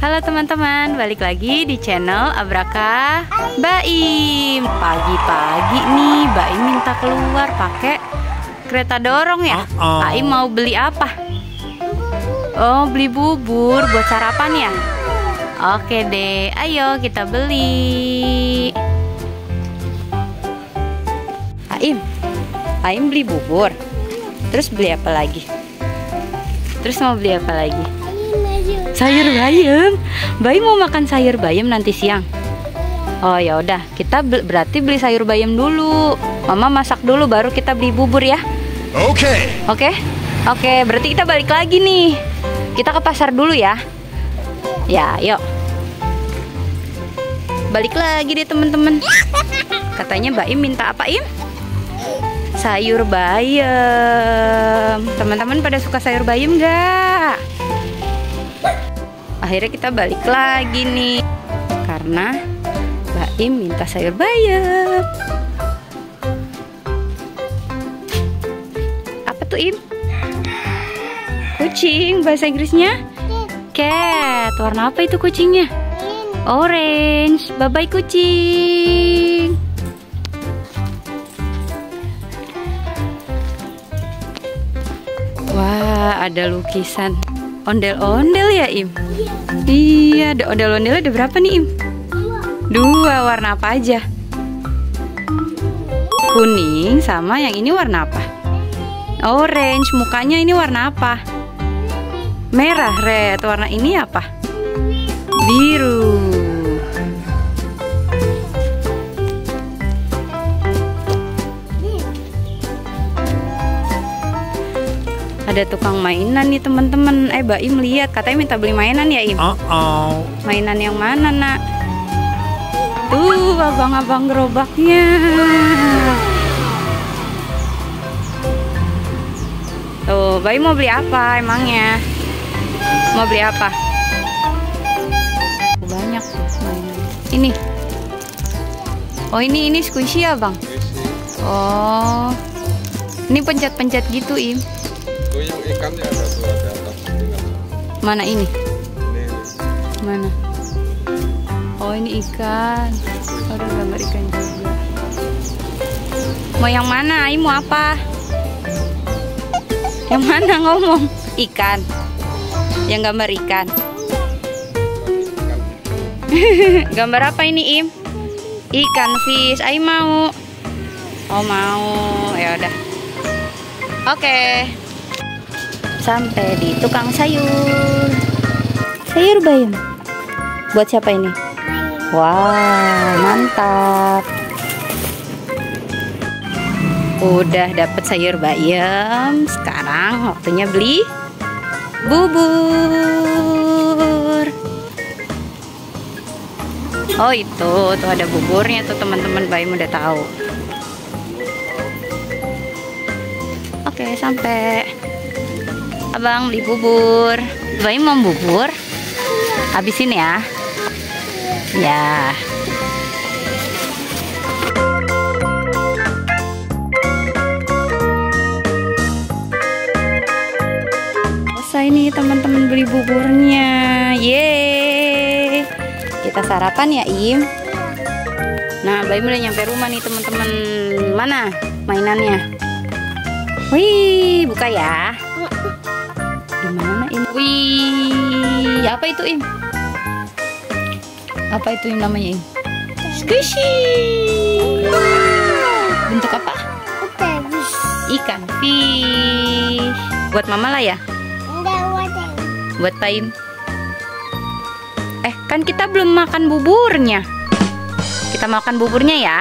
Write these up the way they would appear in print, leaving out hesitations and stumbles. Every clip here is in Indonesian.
Halo teman-teman, balik lagi di channel Abraka Baim. Pagi-pagi nih Baim minta keluar pakai kereta dorong ya. Baim mau beli apa? Oh, beli bubur buat sarapan ya. Oke deh, ayo kita beli. Baim beli bubur. Terus beli apa lagi? Terus mau beli apa lagi? Sayur bayam. Baim mau makan sayur bayam nanti siang. Oh ya udah, kita berarti beli sayur bayam dulu. Mama masak dulu baru kita beli bubur ya. Oke, berarti kita balik lagi nih. Kita ke pasar dulu ya. Ya, yuk. Balik lagi deh teman-teman. Katanya Baim minta apa, Im? Sayur bayam. Teman-teman pada suka sayur bayam nggak? Akhirnya kita balik lagi nih karena Baim minta sayur bayam. Apa tuh, Im? Kucing bahasa Inggrisnya? Cat. Warna apa itu kucingnya? Orange. Bye-bye kucing. Wah, ada lukisan ondel-ondel ya, Im? Iya, ada ondel-ondel. Ada berapa nih, Im? Dua. Warna apa aja? Kuning. Sama yang ini warna apa? Orange. Mukanya ini warna apa? Merah, red. Warna ini apa? Biru. Ada tukang mainan nih teman-teman. Baim lihat, katanya minta beli mainan ya, Im. Mainan yang mana nak? Tuh abang-abang gerobaknya. Tuh Baim mau beli apa emangnya? Mau beli apa? Banyak tuh mainan. Ini. Oh ini squishy ya bang. Oh ini pencet-pencet gitu, Im. Yang ikannya ada tuh, ada atas. Mana ini? Mana? Oh ini ikan. Aduh, gambar ikan juga. Mau yang mana? Ai mau apa? Yang mana ngomong? Ikan. Yang gambar ikan. Gambar apa ini, Im? Ikan fish. Ai mau. Oh mau. Ya udah. Oke. Sampai di tukang sayur. Sayur bayam. Buat siapa ini? Wow, mantap. Udah dapat sayur bayam. Sekarang waktunya beli bubur. Oh itu, tuh ada buburnya tuh teman-teman. Baim udah tahu. Oke, sampai abang beli bubur. Baim mau bubur? Habisin ya. Ya. Selesai nih teman-teman beli buburnya. Yeay. Kita sarapan ya, Im. Nah, Baim udah nyampe rumah nih teman-teman. Mana mainannya? Wih, buka ya. Gimana ini? Wih, apa itu, Im? Apa itu yang namanya, Im? Squishy. Bentuk apa? Ikan fish. Buat mama lah ya? Buat Baim. Kan kita belum makan buburnya. Kita makan buburnya ya?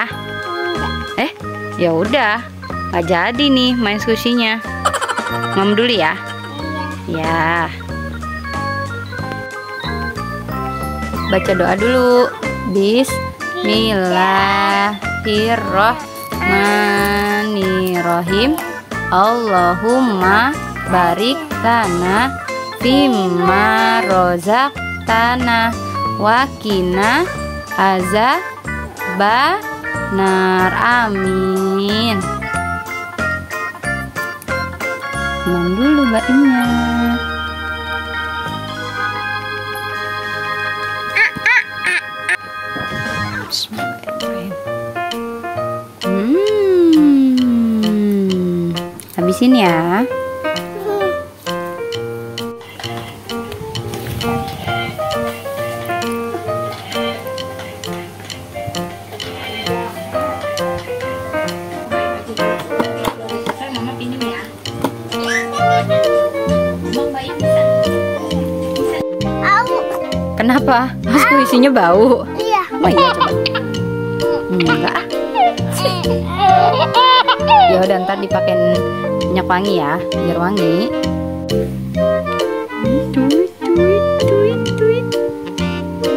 Ya udah. Nggak jadi nih main squishy-nya. Mama dulu ya. Ya. Baca doa dulu. Bismillahirrohmanirrohim. Allahumma barik lana fimma rozaqtana wa qina azabannar. Amin. Minum dulu Baimnya. Bismillahirrahmanirrahim. Habisin ya. Kenapa? Masku isinya bau. Iya. Oh iya, coba. Enggak. Ya udah, ntar dipakein minyak wangi ya, biar wangi. Tuit tuit tuit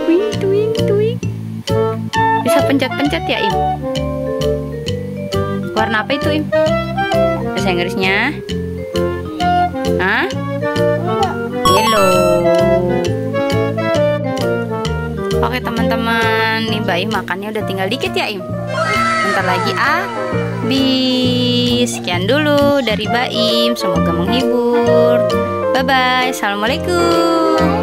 tuit tuit tuit. Bisa pencet-pencet ya, Im? Warna apa itu, Im? Bahasa Inggrisnya? Hah? Yellow. Oke teman-teman, nih Mbak Im makannya udah tinggal dikit ya, Im. Bentar lagi habis. Sekian dulu dari Mbak Im, semoga menghibur. Bye bye. Assalamualaikum.